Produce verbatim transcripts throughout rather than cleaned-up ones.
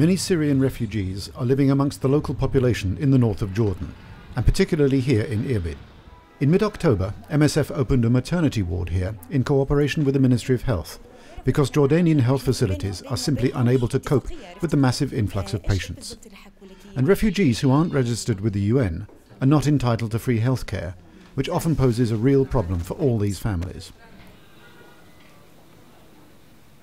Many Syrian refugees are living amongst the local population in the north of Jordan, and particularly here in Irbid. In mid-October, M S F opened a maternity ward here in cooperation with the Ministry of Health, because Jordanian health facilities are simply unable to cope with the massive influx of patients. And refugees who aren't registered with the U N are not entitled to free healthcare, which often poses a real problem for all these families.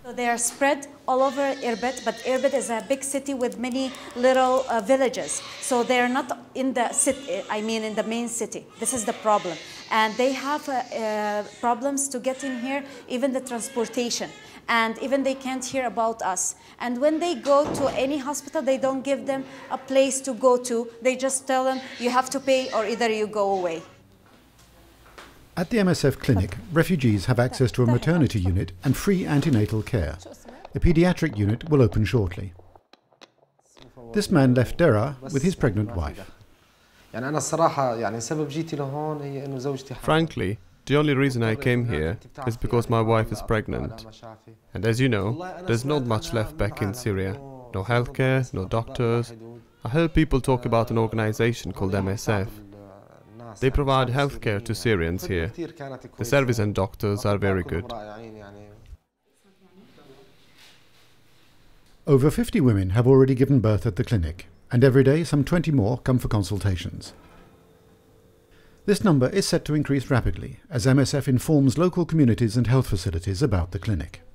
So they are spread all over Irbid, but Irbid is a big city with many little uh, villages. So they are not in the city, I mean in the main city. This is the problem. And they have uh, uh, problems to get in here, even the transportation. And even they can't hear about us. And when they go to any hospital, they don't give them a place to go to. They just tell them, you have to pay or either you go away. At the M S F clinic, refugees have access to a maternity unit and free antenatal care. The paediatric unit will open shortly. This man left Dera with his pregnant wife. Frankly, the only reason I came here is because my wife is pregnant. And as you know, there's not much left back in Syria. No healthcare, no doctors. I heard people talk about an organization called M S F. They provide healthcare to Syrians here. The service and doctors are very good. Over fifty women have already given birth at the clinic, and every day some twenty more come for consultations. This number is set to increase rapidly as M S F informs local communities and health facilities about the clinic.